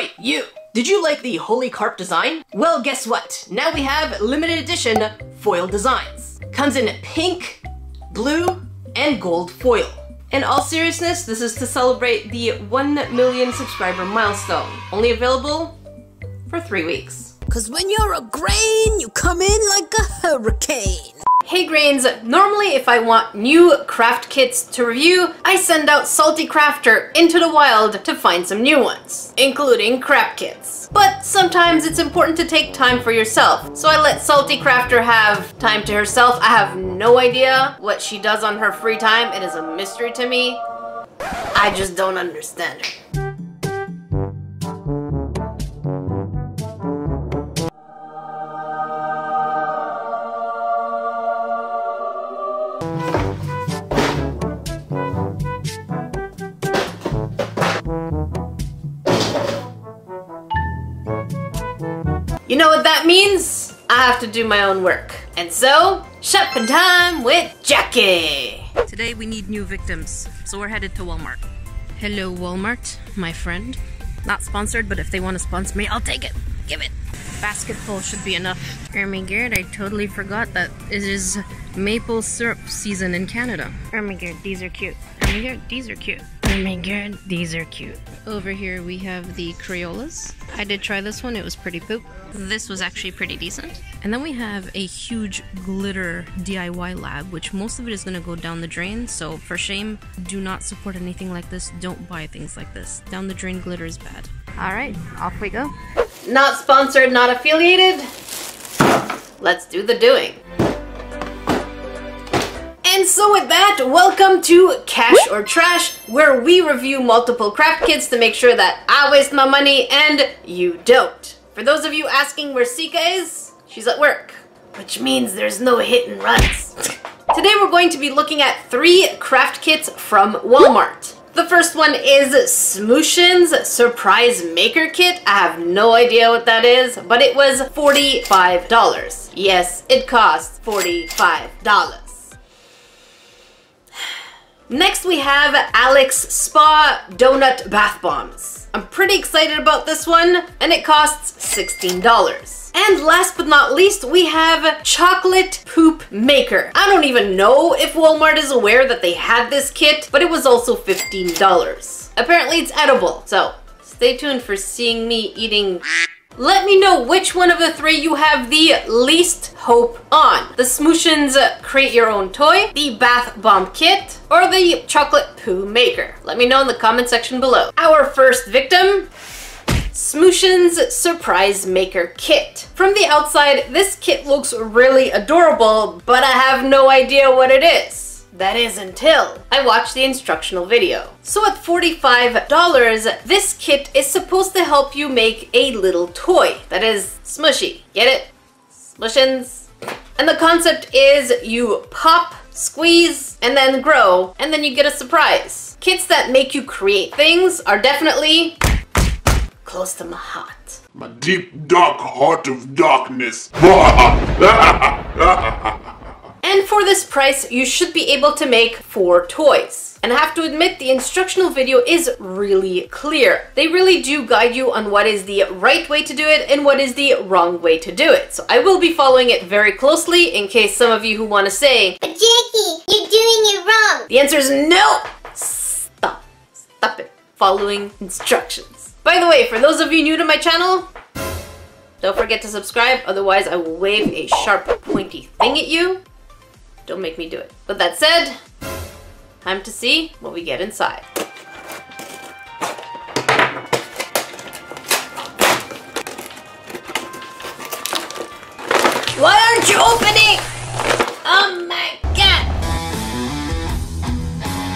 Toy U. Did you like the Holy Carp design? Well, guess what? Now we have limited edition foil designs. Comes in pink, blue, and gold foil. In all seriousness, this is to celebrate the 1 million subscriber milestone. Only available for 3 weeks. Cause when you're a grain, you come in like a hurricane. Hey grains, normally if I want new craft kits to review, I send out Salty Crafter into the wild to find some new ones, including crap kits. But sometimes it's important to take time for yourself, so I let Salty Crafter have time to herself. I have no idea what she does on her free time. It is a mystery to me. I just don't understand her. You know what that means? I have to do my own work. And so, shopping time with Jackie! Today we need new victims, so we're headed to Walmart. Hello Walmart, my friend. Not sponsored, but if they want to sponsor me, I'll take it. Give it. Basket full should be enough. Oh my god, I totally forgot that it is maple syrup season in Canada. Oh my god, these are cute. Oh my god, these are cute. Oh my god, these are cute. Over here we have the Crayolas. I did try this one, it was pretty poop. This was actually pretty decent. And then we have a huge glitter DIY lab, which most of it is gonna go down the drain, so for shame, do not support anything like this. Don't buy things like this. Down the drain glitter is bad. Alright, off we go. Not sponsored, not affiliated. Let's do the doing. And so with that, welcome to Cash or Trash, where we review multiple craft kits to make sure that I waste my money and you don't. For those of you asking where Sika is, she's at work, which means there's no hit and runs. Today we're going to be looking at 3 craft kits from Walmart. The first one is Smooshins Surprise Maker Kit. I have no idea what that is, but it was $45. Yes, it cost $45. Next we have Alex Spa Donut Bath Bombs. I'm pretty excited about this one, and it costs $16. And last but not least, we have Chocolate Poop Maker. I don't even know if Walmart is aware that they had this kit, but it was also $15. Apparently it's edible, so stay tuned for seeing me eating. Let me know which one of the 3 you have the least hope on. The Smooshins Create Your Own Toy, the Bath Bomb Kit, or the Chocolate Poo Maker. Let me know in the comment section below. Our first victim, Smooshins Surprise Maker Kit. From the outside, this kit looks really adorable, but I have no idea what it is. That is until I watched the instructional video. So at $45, this kit is supposed to help you make a little toy that is smushy. Get it? Smooshins. And the concept is you pop, squeeze, and then grow, and then you get a surprise. Kits that make you create things are definitely close to my heart. My deep, dark heart of darkness. And for this price, you should be able to make 4 toys. And I have to admit, the instructional video is really clear. They really do guide you on what is the right way to do it and what is the wrong way to do it. So I will be following it very closely in case some of you who want to say, "But Jackie, you're doing it wrong." The answer is no. Stop. Stop it. Following instructions. By the way, for those of you new to my channel, don't forget to subscribe, otherwise I will wave a sharp pointy thing at you. Don't make me do it. With that said, time to see what we get inside. Why aren't you opening? Oh my god!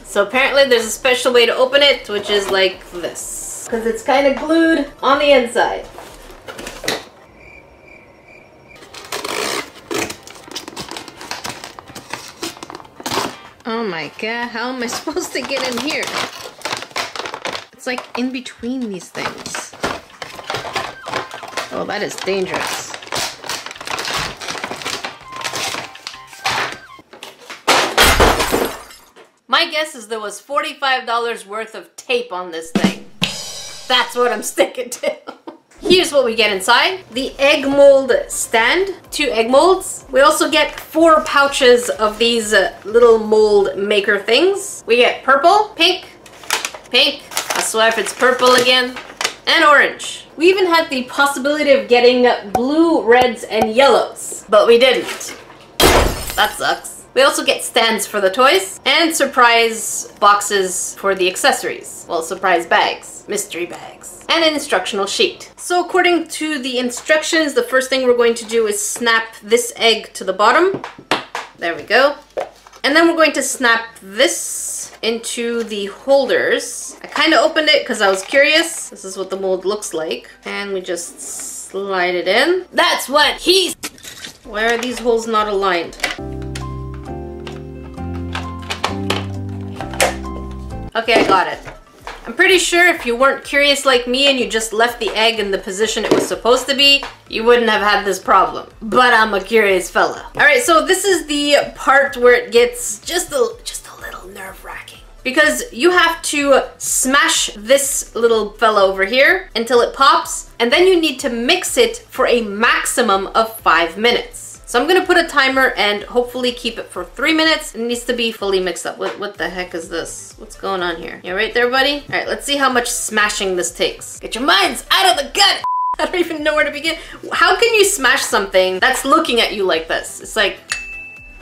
So apparently there's a special way to open it, which is like this. Because it's kind of glued on the inside. Oh my god, how am I supposed to get in here? It's like in between these things. Oh, that is dangerous. My guess is there was $45 worth of tape on this thing. That's what I'm sticking to. Here's what we get inside. The egg mold stand, 2 egg molds. We also get 4 pouches of these little mold maker things. We get purple, pink, pink. I swear if it's purple again, and orange. We even had the possibility of getting blue, reds, and yellows, but we didn't. That sucks. We also get stands for the toys and surprise boxes for the accessories. Well, surprise bags, mystery bags, and an instructional sheet. So according to the instructions, the first thing we're going to do is snap this egg to the bottom. There we go. And then we're going to snap this into the holders. I kind of opened it because I was curious. This is what the mold looks like. And we just slide it in. That's what he's... Why are these holes not aligned? Okay, I got it. I'm pretty sure if you weren't curious like me and you just left the egg in the position it was supposed to be, you wouldn't have had this problem. But I'm a curious fella. All right, so this is the part where it gets just a little nerve-wracking. Because you have to smash this little fella over here until it pops, and then you need to mix it for a maximum of 5 minutes. So I'm gonna put a timer and hopefully keep it for 3 minutes. It needs to be fully mixed up. What the heck is this? What's going on here? You all right there, buddy? All right, let's see how much smashing this takes. Get your minds out of the gut! I don't even know where to begin. How can you smash something that's looking at you like this? It's like,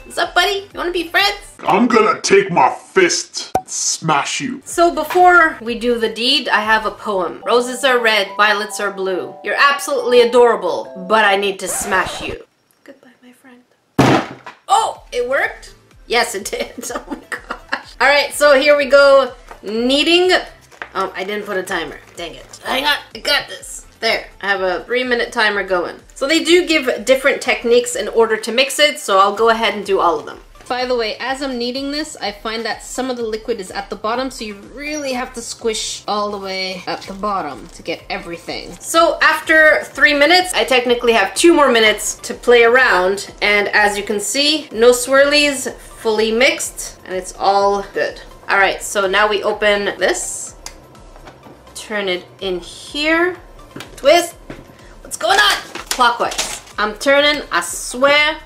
what's up, buddy? You wanna be friends? I'm gonna take my fist and smash you. So before we do the deed, I have a poem. Roses are red, violets are blue. You're absolutely adorable, but I need to smash you. Goodbye, my friend. Oh, it worked? Yes, it did. Oh my gosh. All right, so here we go. Kneading. I didn't put a timer. Dang it. Hang on, I got this. There, I have a 3-minute timer going. So they do give different techniques in order to mix it, so I'll go ahead and do all of them. By the way, as I'm kneading this, I find that some of the liquid is at the bottom, so you really have to squish all the way at the bottom to get everything. So after 3 minutes, I technically have 2 more minutes to play around, and as you can see, no swirlies, fully mixed, and it's all good. All right, so now we open this, turn it in here. Twist. What's going on? Clockwise. I'm turning, I swear.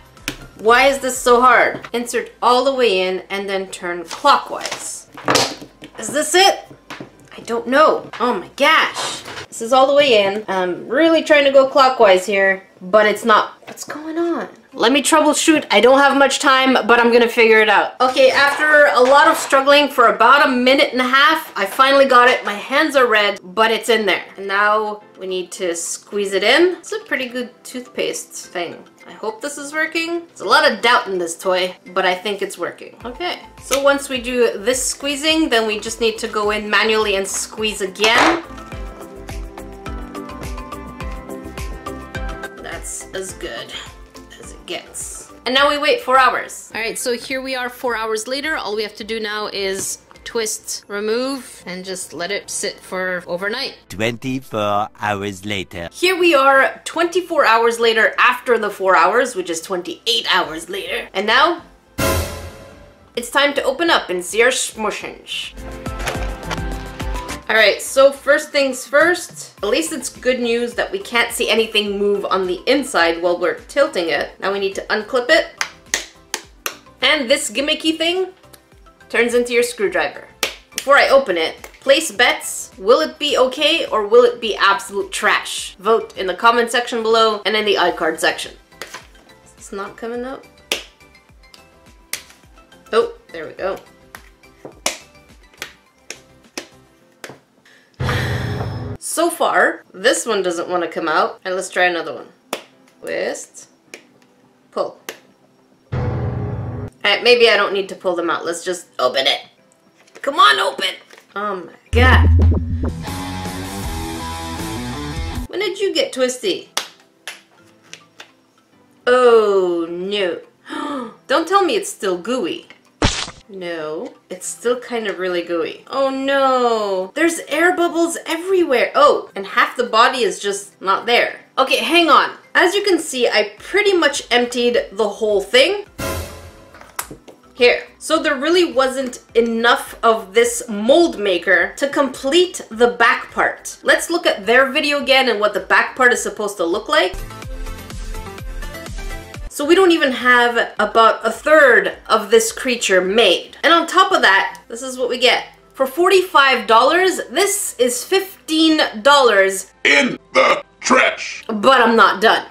Why is this so hard? Insert all the way in and then turn clockwise. Is this it? I don't know. Oh my gosh. This is all the way in. I'm really trying to go clockwise here, but it's not. What's going on? Let me troubleshoot. I don't have much time, but I'm gonna figure it out. Okay, after a lot of struggling for about 1.5 minutes, I finally got it. My hands are red, but it's in there. And now we need to squeeze it in. It's a pretty good toothpaste thing. I hope this is working. There's a lot of doubt in this toy, but I think it's working. Okay, so once we do this squeezing, then we just need to go in manually and squeeze again. That's as good as it gets. And now we wait 4 hours. All right, so here we are 4 hours later. All we have to do now is twist, remove, and just let it sit for overnight. 24 hours later. Here we are 24 hours later after the 4 hours, which is 28 hours later. And now it's time to open up and see our Smooshins. All right, so first things first, at least it's good news that we can't see anything move on the inside while we're tilting it. Now we need to unclip it. And this gimmicky thing turns into your screwdriver. Before I open it, place bets. Will it be okay or will it be absolute trash? Vote in the comment section below and in the iCard section. Is this not coming up? Oh, there we go. So far, this one doesn't want to come out. And let's try another one. Twist. Pull. Alright, maybe I don't need to pull them out. Let's just open it. Come on, open! Oh my god. When did you get twisty? Oh no. Don't tell me it's still gooey. No, it's still kind of really gooey. Oh no, there's air bubbles everywhere. Oh, and half the body is just not there. Okay, hang on. As you can see, I pretty much emptied the whole thing. Here. So there really wasn't enough of this mold maker to complete the back part. Let's look at their video again and what the back part is supposed to look like. So we don't even have about a third of this creature made. And on top of that, this is what we get. For $45, this is $15 in the trash. But I'm not done.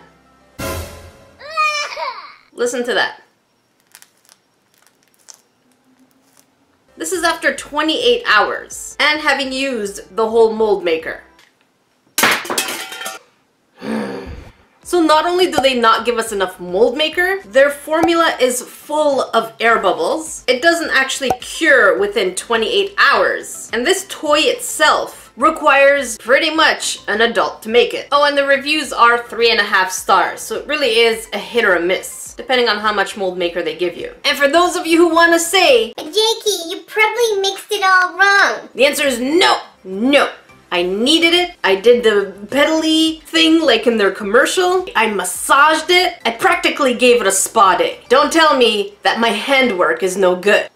Listen to that. This is after 28 hours and having used the whole mold maker. So not only do they not give us enough mold maker, their formula is full of air bubbles. It doesn't actually cure within 28 hours. And this toy itself requires pretty much an adult to make it. Oh, and the reviews are 3.5 stars. So it really is a hit or a miss, depending on how much mold maker they give you. And for those of you who want to say, Jackie, you probably mixed it all wrong. The answer is no, no. I kneaded it, I did the pedally thing like in their commercial, I massaged it, I practically gave it a spa day. Don't tell me that my handwork is no good.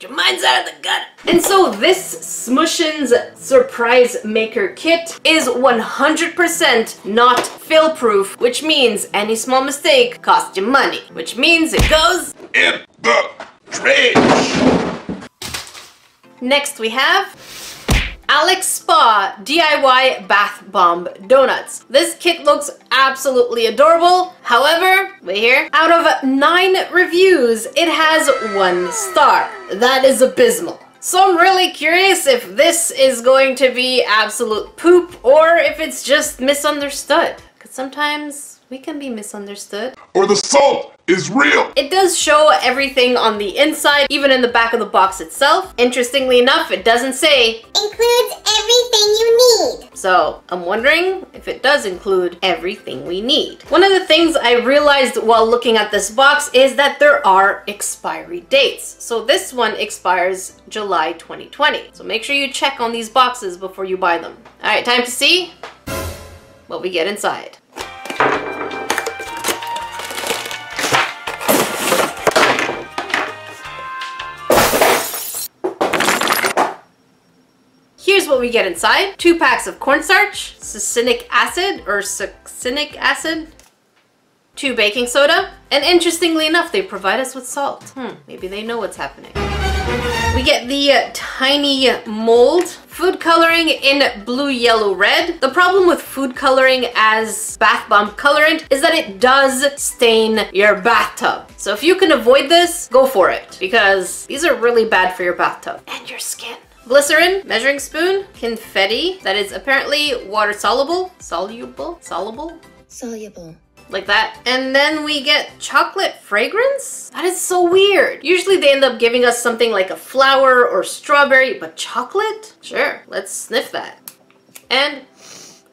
Your mind's out of the gutter. And so this Smooshins Surprise Maker Kit is 100% not fail-proof, which means any small mistake costs you money, which means it goes in the trash. Next we have Alex Spa DIY Bath Bomb Donuts. This kit looks absolutely adorable. However, wait here, out of 9 reviews, it has 1 star. That is abysmal. So I'm really curious if this is going to be absolute poop or if it's just misunderstood. Because sometimes we can be misunderstood. Or the salt is real. It does show everything on the inside, even in the back of the box itself. Interestingly enough, it doesn't say includes everything you need. So I'm wondering if it does include everything we need. One of the things I realized while looking at this box is that there are expiry dates. So this one expires July 2020. So make sure you check on these boxes before you buy them. All right, time to see what we get inside. Here's what we get inside. 2 packs of cornstarch, succinic acid, 2 baking soda, and interestingly enough, they provide us with salt. Maybe they know what's happening. We get the tiny mold, food coloring in blue, yellow, red. The problem with food coloring as bath bomb colorant is that it does stain your bathtub. So if you can avoid this, go for it, because these are really bad for your bathtub and your skin. Glycerin, measuring spoon, confetti that is apparently water soluble. Like that. And then we get chocolate fragrance? That is so weird. Usually they end up giving us something like a flower or strawberry, but chocolate? Sure, let's sniff that. And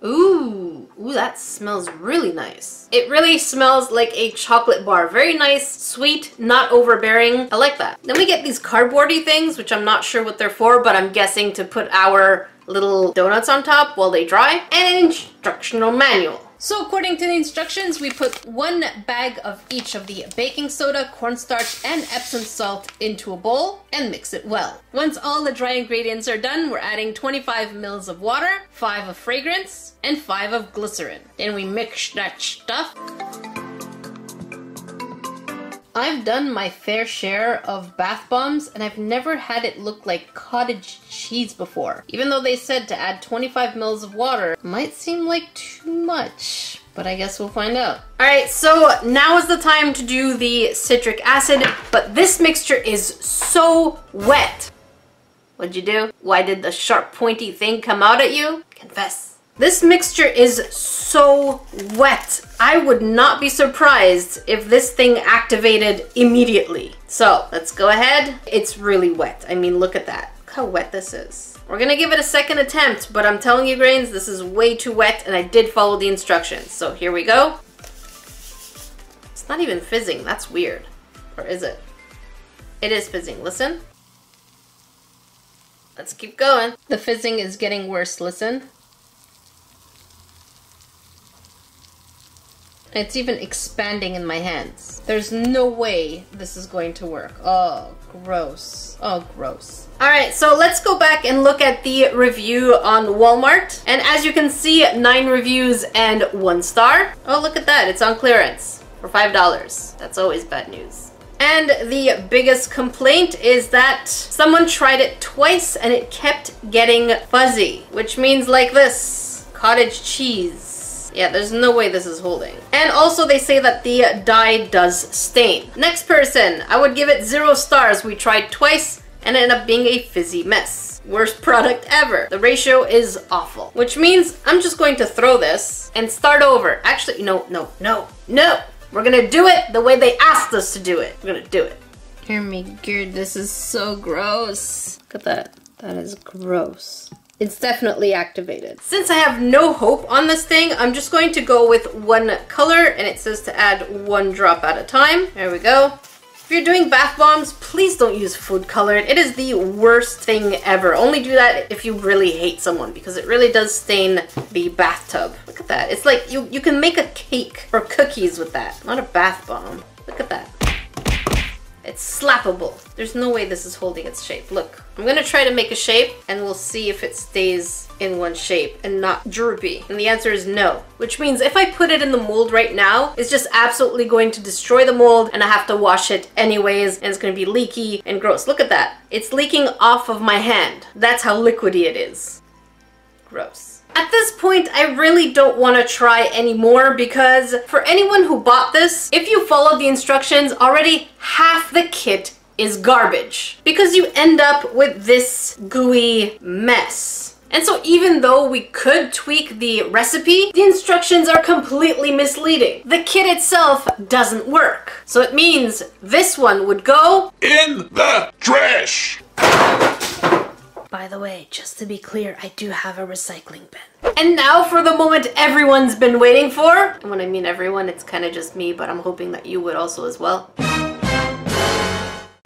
ooh, that smells really nice. It really smells like a chocolate bar. Very nice, sweet, not overbearing. I like that. Then we get these cardboardy things, which I'm not sure what they're for, but I'm guessing to put our little donuts on top while they dry. And an instructional manual. So according to the instructions, we put 1 bag of each of the baking soda, cornstarch, and Epsom salt into a bowl and mix it well. Once all the dry ingredients are done, we're adding 25 mils of water, 5 of fragrance, and 5 of glycerin. Then we mix that stuff. I've done my fair share of bath bombs and I've never had it look like cottage cheese before. Even though they said to add 25 mils of water, it might seem like too much, but I guess we'll find out. All right, so now is the time to do the citric acid, but this mixture is so wet. What'd you do? Why did the sharp pointy thing come out at you? Confess. This mixture is so wet. I would not be surprised if this thing activated immediately. So let's go ahead. It's really wet. I mean, look at that. Look how wet this is. We're gonna give it a second attempt, but I'm telling you, grains, this is way too wet and I did follow the instructions. So here we go. It's not even fizzing. That's weird. Or is it? It is fizzing. Listen. Let's keep going. The fizzing is getting worse. Listen. It's even expanding in my hands. There's no way this is going to work. Oh, gross. Oh, gross. All right, so let's go back and look at the review on Walmart. And as you can see, 9 reviews and 1 star. Oh, look at that. It's on clearance for $5. That's always bad news. And the biggest complaint is that someone tried it twice and it kept getting fuzzy, which means like this, cottage cheese. Yeah, there's no way this is holding. And also they say that the dye does stain. Next person, I would give it 0 stars. We tried twice and it ended up being a fizzy mess. Worst product ever. The ratio is awful, which means I'm just going to throw this and start over. Actually, no. We're gonna do it the way they asked us to do it. We're gonna do it. Hear me, good. This is so gross. Look at that. That is gross. It's definitely activated. Since I have no hope on this thing, I'm just going to go with 1 color, and it says to add 1 drop at a time. There we go. If you're doing bath bombs, please don't use food coloring. It is the worst thing ever. Only do that if you really hate someone, because it really does stain the bathtub. Look at that. It's like you can make a cake or cookies with that. Not a bath bomb. Look at that. It's slappable. There's no way this is holding its shape. Look, I'm gonna try to make a shape and we'll see if it stays in one shape and not droopy. And the answer is no, which means if I put it in the mold right now, it's just absolutely going to destroy the mold and I have to wash it anyways and it's gonna be leaky and gross. Look at that. It's leaking off of my hand. That's how liquidy it is. Gross. At this point, I really don't want to try anymore because for anyone who bought this, if you followed the instructions, already half the kit is garbage because you end up with this gooey mess. And so even though we could tweak the recipe, the instructions are completely misleading. The kit itself doesn't work. So it means this one would go in the trash. By the way, just to be clear, I do have a recycling bin. And now for the moment everyone's been waiting for. And when I mean everyone, it's kind of just me, but I'm hoping that you would also as well.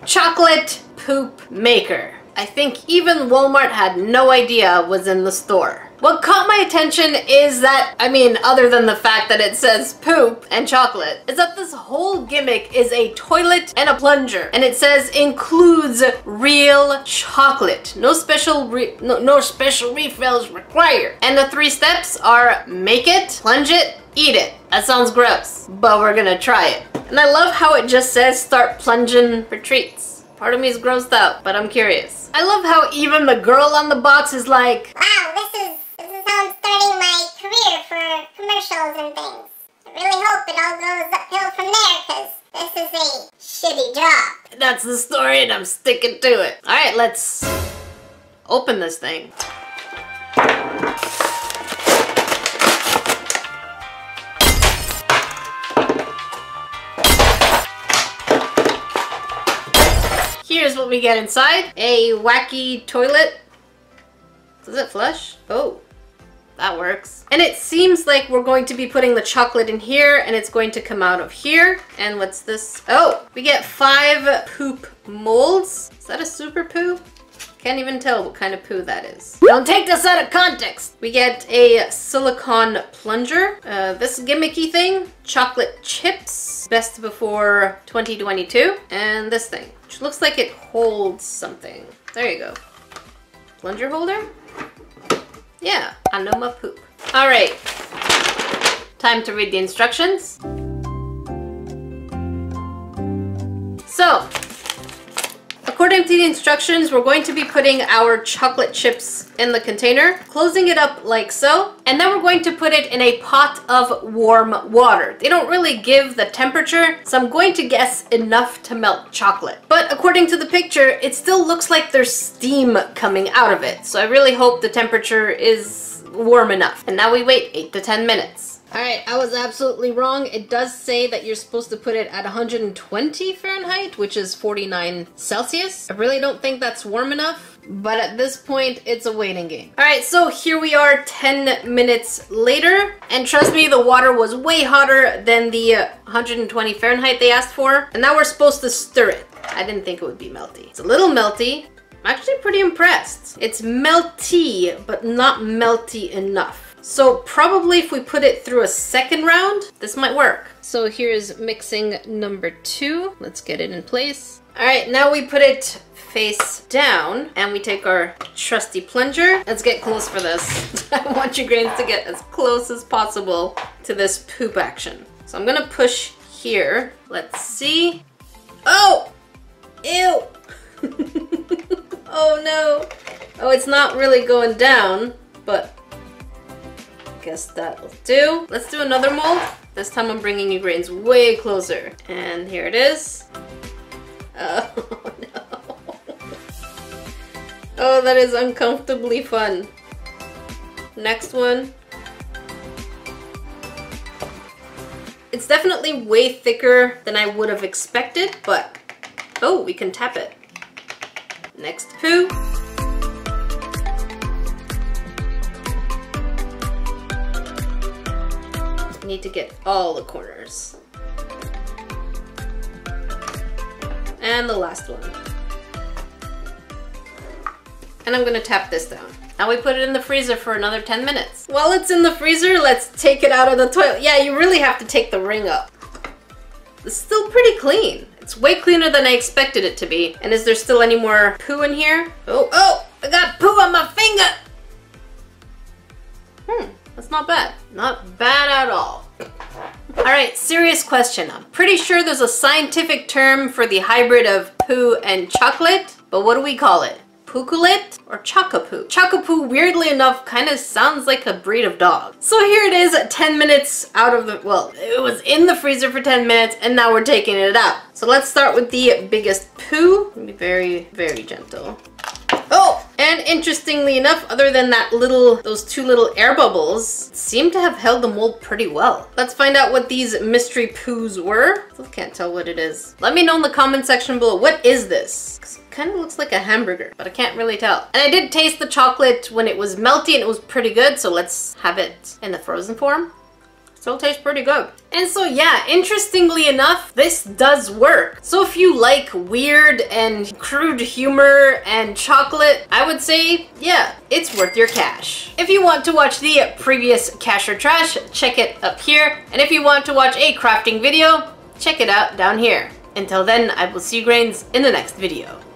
Chocolate Poop Maker. I think even Walmart had no idea was in the store. What caught my attention is that, I mean, other than the fact that it says poop and chocolate, is that this whole gimmick is a toilet and a plunger. And it says includes real chocolate. No special refills required. And the 3 steps are make it, plunge it, eat it. That sounds gross, but we're gonna try it. And I love how it just says start plunging for treats. Part of me is grossed out, but I'm curious. I love how even the girl on the box is like, wow, this is how I'm starting my career for commercials and things. I really hope it all goes uphill from there, because this is a shitty job. That's the story, and I'm sticking to it. All right, let's open this thing. Here's what we get inside. A wacky toilet. Does it flush? Oh, that works. And it seems like we're going to be putting the chocolate in here and it's going to come out of here. And what's this? Oh, we get 5 poop molds. Is that a super poo? Can't even tell what kind of poo that is. Don't take this out of context. We get a silicone plunger. This gimmicky thing. Chocolate chips. Best before 2022. And this thing, which looks like it holds something. There you go. Plunger holder? Yeah, I know my poop. All right, time to read the instructions. So, according to the instructions, we're going to be putting our chocolate chips in the container, closing it up like so, and then we're going to put it in a pot of warm water. They don't really give the temperature, so I'm going to guess enough to melt chocolate. But according to the picture, it still looks like there's steam coming out of it, so I really hope the temperature is warm enough. And now we wait 8 to 10 minutes. Alright, I was absolutely wrong. It does say that you're supposed to put it at 120 Fahrenheit, which is 49 Celsius. I really don't think that's warm enough, but at this point, it's a waiting game. Alright, so here we are 10 minutes later, and trust me, the water was way hotter than the 120 Fahrenheit they asked for, and now we're supposed to stir it. I didn't think it would be melty. It's a little melty. I'm actually pretty impressed. It's melty, but not melty enough. So probably if we put it through a second round, this might work. So here's mixing number 2. Let's get it in place. All right, now we put it face down and we take our trusty plunger. Let's get close for this. I want your grains to get as close as possible to this poop action. So I'm gonna push here. Let's see. Oh! Ew! Oh no! Oh, it's not really going down, but I guess that'll do. Let's do another mold. This time I'm bringing your grains way closer. And here it is. Oh no. Oh, that is uncomfortably fun. Next one. It's definitely way thicker than I would have expected, but oh, we can tap it. Next poo. You need to get all the corners. And the last one. And I'm gonna tap this down. Now we put it in the freezer for another 10 minutes. While it's in the freezer, let's take it out of the toilet. Yeah, you really have to take the ring up. It's still pretty clean. It's way cleaner than I expected it to be. And is there still any more poo in here? Oh, oh, I got poo on my finger. That's not bad. Not bad at all. All right, serious question. I'm pretty sure there's a scientific term for the hybrid of poo and chocolate, but what do we call it? Pookulet or Chockapoo? Chockapoo, weirdly enough, kind of sounds like a breed of dog. So here it is at 10 minutes out of the, well, it was in the freezer for 10 minutes and now we're taking it out. So let's start with the biggest poo. Be very, very gentle. Oh, and interestingly enough, other than that little, those 2 little air bubbles seem to have held the mold pretty well. Let's find out what these mystery poos were. Still can't tell what it is. Let me know in the comment section below, what is this? Kind of looks like a hamburger, but I can't really tell. And I did taste the chocolate when it was melty and it was pretty good, so let's have it in the frozen form. Still tastes pretty good. And so yeah, interestingly enough, this does work. So if you like weird and crude humor and chocolate, I would say, yeah, it's worth your cash. If you want to watch the previous Cash or Trash, check it up here. And if you want to watch a crafting video, check it out down here. Until then, I will see you grains in the next video.